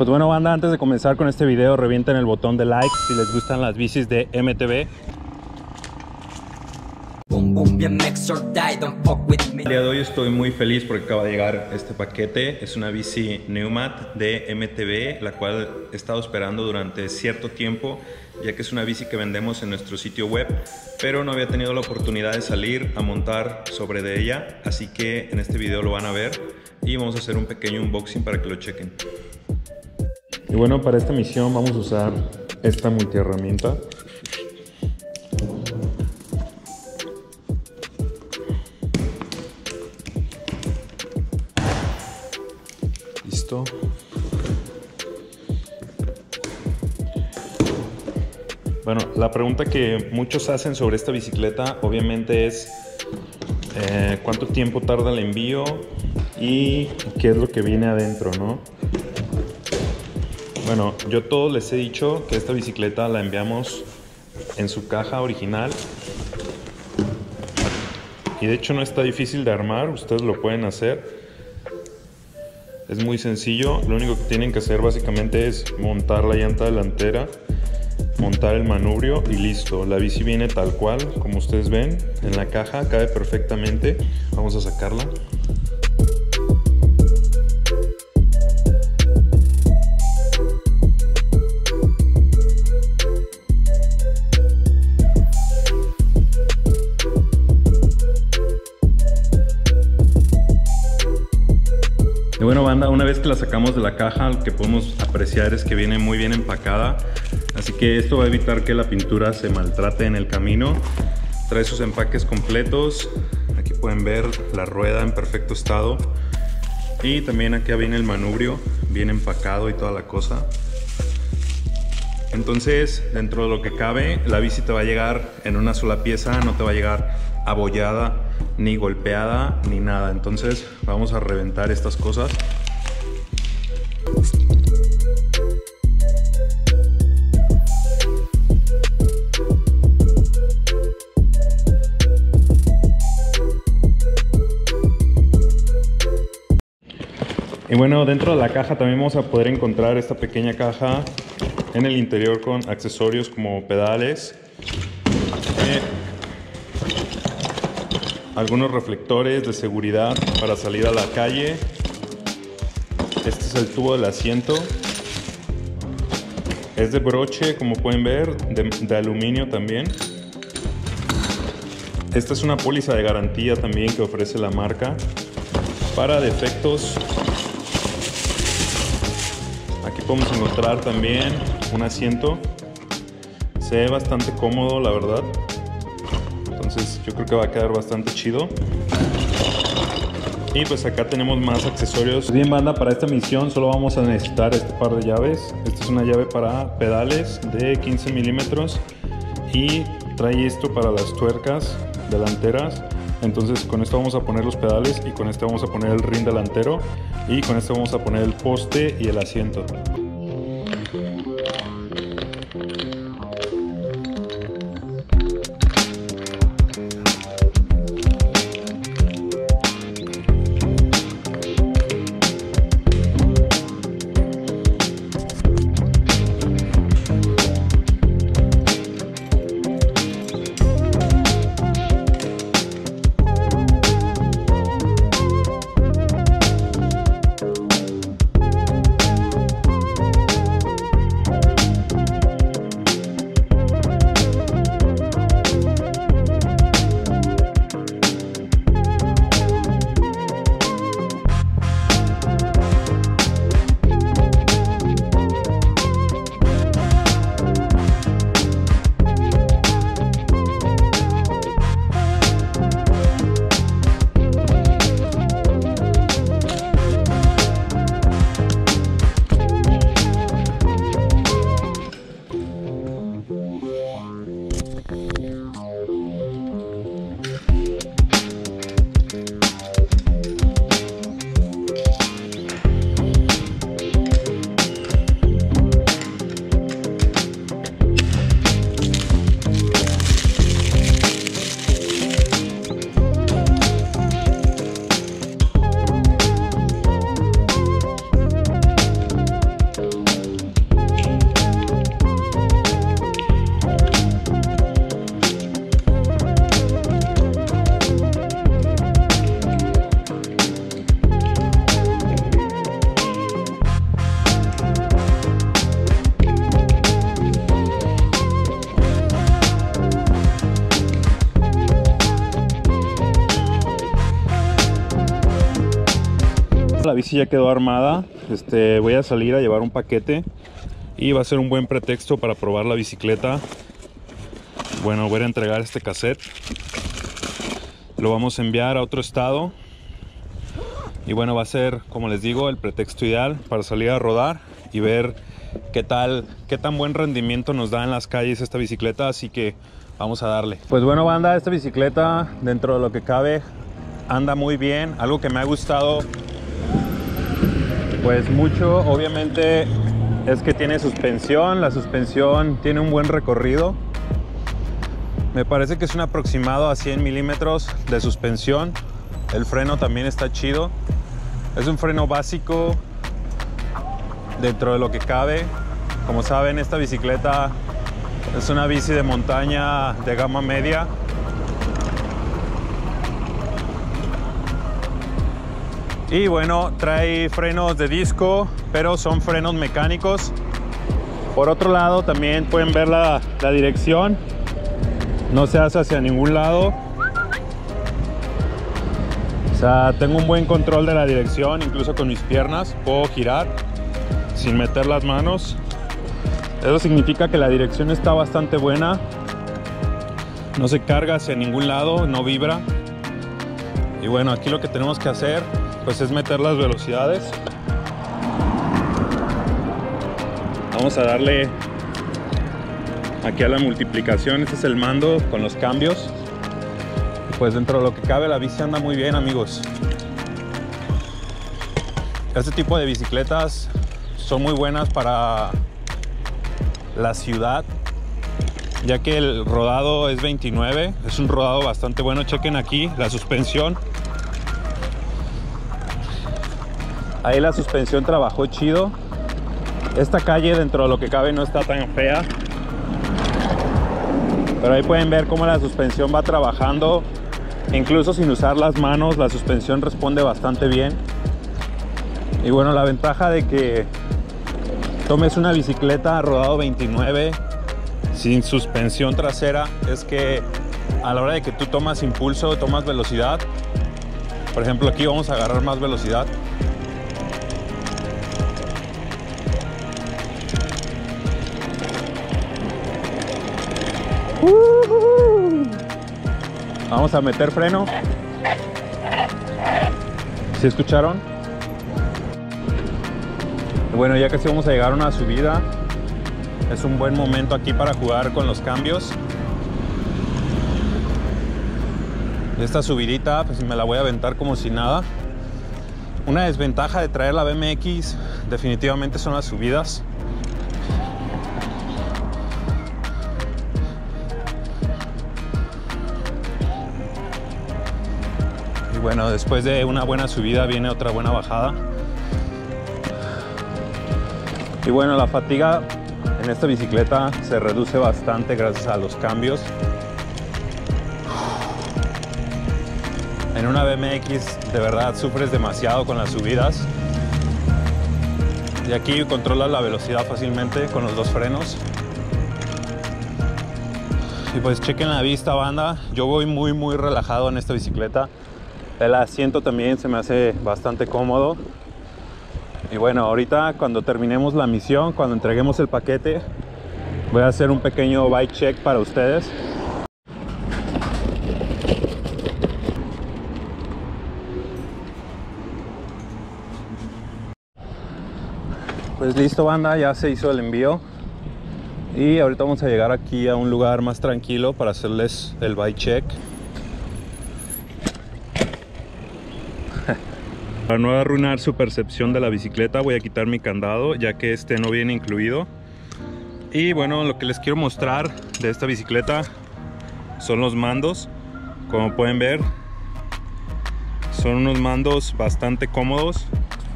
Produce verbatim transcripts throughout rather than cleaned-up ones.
Pues bueno, banda, antes de comenzar con este video, revienten el botón de like si les gustan las bicis de M T B. El día de hoy estoy muy feliz porque acaba de llegar este paquete. Es una bici Neumat de M T B, la cual he estado esperando durante cierto tiempo, ya que es una bici que vendemos en nuestro sitio web, pero no había tenido la oportunidad de salir a montar sobre de ella, así que en este video lo van a ver y vamos a hacer un pequeño unboxing para que lo chequen. Y bueno, para esta misión vamos a usar esta multiherramienta. Listo. Bueno, la pregunta que muchos hacen sobre esta bicicleta obviamente es eh, cuánto tiempo tarda el envío y qué es lo que viene adentro, ¿no? Bueno, yo todos les he dicho que esta bicicleta la enviamos en su caja original y de hecho no está difícil de armar, ustedes lo pueden hacer. Es muy sencillo, lo único que tienen que hacer básicamente es montar la llanta delantera, montar el manubrio y listo. La bici viene tal cual, como ustedes ven, en la caja, cabe perfectamente. Vamos a sacarla. Y bueno, banda, una vez que la sacamos de la caja, lo que podemos apreciar es que viene muy bien empacada, así que esto va a evitar que la pintura se maltrate en el camino. Trae sus empaques completos, aquí pueden ver la rueda en perfecto estado y también acá viene el manubrio bien empacado y toda la cosa. Entonces, dentro de lo que cabe, la bici te va a llegar en una sola pieza, no te va a llegar abollada ni golpeada ni nada. Entonces vamos a reventar estas cosas. Y bueno, dentro de la caja también vamos a poder encontrar esta pequeña caja en el interior con accesorios como pedales, eh, algunos reflectores de seguridad para salir a la calle. Este es el tubo del asiento. Es de broche, como pueden ver, de, de aluminio también. Esta es una póliza de garantía también que ofrece la marca para defectos. Aquí podemos encontrar también un asiento. Se ve bastante cómodo, la verdad. Entonces yo creo que va a quedar bastante chido. Y pues acá tenemos más accesorios. Bien, banda, para esta misión solo vamos a necesitar este par de llaves. Esta es una llave para pedales de quince milímetros y trae esto para las tuercas delanteras. Entonces con esto vamos a poner los pedales y con este vamos a poner el rin delantero y con este vamos a poner el poste y el asiento. la bici ya quedó armada. Este, voy a salir a llevar un paquete y va a ser un buen pretexto para probar la bicicleta. Bueno, voy a entregar este cassette, lo vamos a enviar a otro estado y bueno, va a ser, como les digo, el pretexto ideal para salir a rodar y ver qué tal, qué tan buen rendimiento nos da en las calles esta bicicleta. Así que vamos a darle. Pues bueno, banda, esta bicicleta, dentro de lo que cabe, anda muy bien. Algo que me ha gustado pues mucho, obviamente, es que tiene suspensión. La suspensión tiene un buen recorrido. Me parece que es un aproximado a cien milímetros de suspensión. El freno también está chido. Es un freno básico dentro de lo que cabe. Como saben, esta bicicleta es una bici de montaña de gama media. Y bueno, trae frenos de disco, pero son frenos mecánicos. Por otro lado, también pueden ver la, la dirección. No se hace hacia ningún lado. O sea, tengo un buen control de la dirección, incluso con mis piernas. Puedo girar sin meter las manos. Eso significa que la dirección está bastante buena. No se carga hacia ningún lado, no vibra. Y bueno, aquí lo que tenemos que hacer pues es meter las velocidades. Vamos a darle aquí a la multiplicación. Este es el mando con los cambios. Pues dentro de lo que cabe, la bici anda muy bien, amigos. Este tipo de bicicletas son muy buenas para la ciudad, ya que el rodado es veintinueve, es un rodado bastante bueno. Chequen aquí la suspensión. Ahí la suspensión trabajó chido. Esta calle, dentro de lo que cabe, no está tan fea, pero ahí pueden ver cómo la suspensión va trabajando. Incluso sin usar las manos, la suspensión responde bastante bien. Y bueno, la ventaja de que tomes una bicicleta rodado veintinueve sin suspensión trasera es que a la hora de que tú tomas impulso, tomas velocidad. Por ejemplo, aquí vamos a agarrar más velocidad. Vamos a meter freno. ¿Sí escucharon? Bueno, ya casi vamos a llegar a una subida. Es un buen momento aquí para jugar con los cambios. Esta subidita pues me la voy a aventar como si nada. Una desventaja de traer la B M X definitivamente son las subidas. Y bueno, después de una buena subida viene otra buena bajada. Y bueno, la fatiga en esta bicicleta se reduce bastante gracias a los cambios. En una B M X de verdad sufres demasiado con las subidas. Y aquí controlas la velocidad fácilmente con los dos frenos. Y pues chequen la vista, banda. Yo voy muy muy relajado en esta bicicleta. El asiento también se me hace bastante cómodo. Y bueno, ahorita cuando terminemos la misión, cuando entreguemos el paquete, voy a hacer un pequeño bike check para ustedes. Pues listo, banda, ya se hizo el envío. Y ahorita vamos a llegar aquí a un lugar más tranquilo para hacerles el bike check. Para no arruinar su percepción de la bicicleta, voy a quitar mi candado, ya que este no viene incluido. Y bueno, lo que les quiero mostrar de esta bicicleta son los mandos. Como pueden ver, son unos mandos bastante cómodos,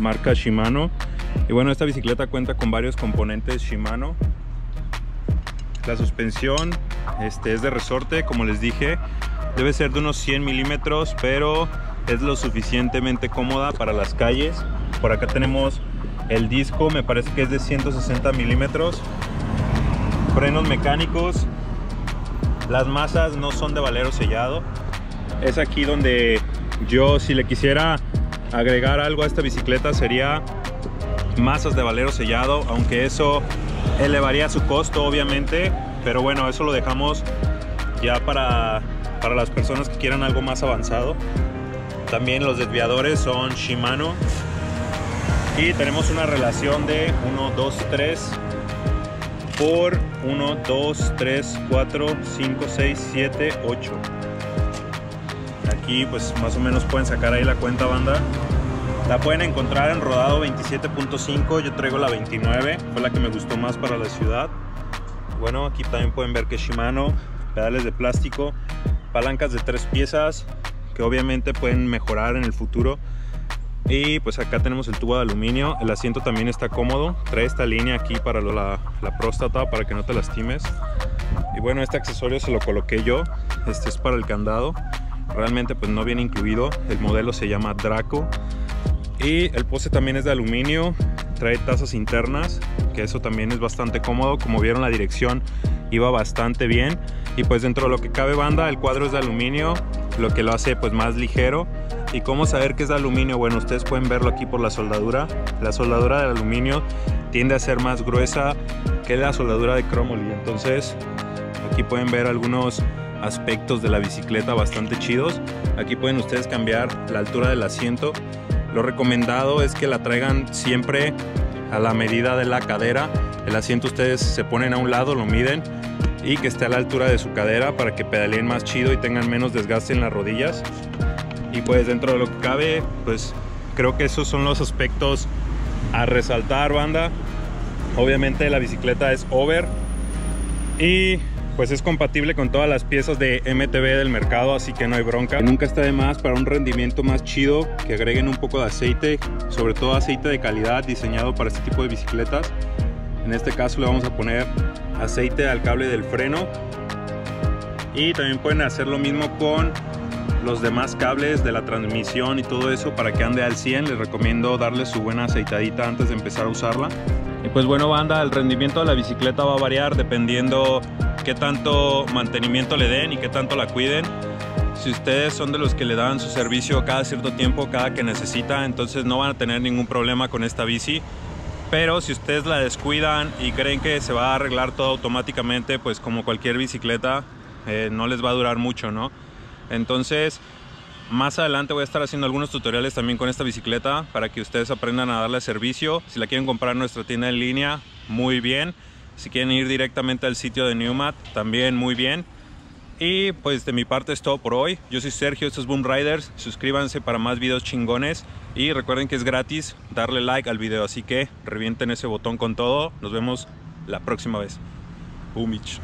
marca Shimano. Y bueno, esta bicicleta cuenta con varios componentes Shimano. La suspensión este, es de resorte, como les dije. Debe ser de unos cien milímetros, pero es lo suficientemente cómoda para las calles. Por acá tenemos el disco, me parece que es de ciento sesenta milímetros. Frenos mecánicos. Las masas no son de valero sellado. Es aquí donde yo, si le quisiera agregar algo a esta bicicleta sería masas de valero sellado, aunque eso elevaría su costo obviamente, pero bueno, eso lo dejamos ya para, para las personas que quieran algo más avanzado. También los desviadores son Shimano y tenemos una relación de uno, dos, tres por uno, dos, tres, cuatro, cinco, seis, siete, ocho. Aquí pues más o menos pueden sacar ahí la cuenta, banda. La pueden encontrar en rodado veintisiete punto cinco, yo traigo la veintinueve, fue la que me gustó más para la ciudad. Bueno, aquí también pueden ver que Shimano, pedales de plástico, palancas de tres piezas, que obviamente pueden mejorar en el futuro. Y pues acá tenemos el tubo de aluminio, el asiento también está cómodo, trae esta línea aquí para la, la próstata, para que no te lastimes. Y bueno, este accesorio se lo coloqué yo, este es para el candado, realmente pues no viene incluido, el modelo se llama Draco. Y el poste también es de aluminio, trae tazas internas, que eso también es bastante cómodo. Como vieron, la dirección iba bastante bien. Y pues dentro de lo que cabe, banda, el cuadro es de aluminio, lo que lo hace pues más ligero. ¿Y cómo saber que es de aluminio? Bueno, ustedes pueden verlo aquí por la soldadura. La soldadura del aluminio tiende a ser más gruesa que la soldadura de cromoly. Entonces aquí pueden ver algunos aspectos de la bicicleta bastante chidos. Aquí pueden ustedes cambiar la altura del asiento. Lo recomendado es que la traigan siempre a la medida de la cadera. El asiento ustedes se ponen a un lado, lo miden y que esté a la altura de su cadera para que pedaleen más chido y tengan menos desgaste en las rodillas. Y pues dentro de lo que cabe, pues creo que esos son los aspectos a resaltar, banda. Obviamente la bicicleta es over y pues es compatible con todas las piezas de M T B del mercado, así que no hay bronca. Nunca está de más para un rendimiento más chido que agreguen un poco de aceite, sobre todo aceite de calidad diseñado para este tipo de bicicletas. En este caso le vamos a poner aceite al cable del freno. Y también pueden hacer lo mismo con los demás cables de la transmisión y todo eso para que ande al cien. Les recomiendo darle su buena aceitadita antes de empezar a usarla. Y pues bueno, banda, el rendimiento de la bicicleta va a variar dependiendo qué tanto mantenimiento le den y qué tanto la cuiden. Si ustedes son de los que le dan su servicio cada cierto tiempo, cada que necesita, entonces no van a tener ningún problema con esta bici. Pero si ustedes la descuidan y creen que se va a arreglar todo automáticamente, pues como cualquier bicicleta, eh, no les va a durar mucho, ¿no? Entonces más adelante voy a estar haciendo algunos tutoriales también con esta bicicleta para que ustedes aprendan a darle servicio. Si la quieren comprar en nuestra tienda en línea, muy bien. Si quieren ir directamente al sitio de Neumat, también muy bien. Y pues de mi parte es todo por hoy. Yo soy Sergio, esto es Boom Riders. Suscríbanse para más videos chingones. Y recuerden que es gratis darle like al video. Así que revienten ese botón con todo. Nos vemos la próxima vez. Boomich.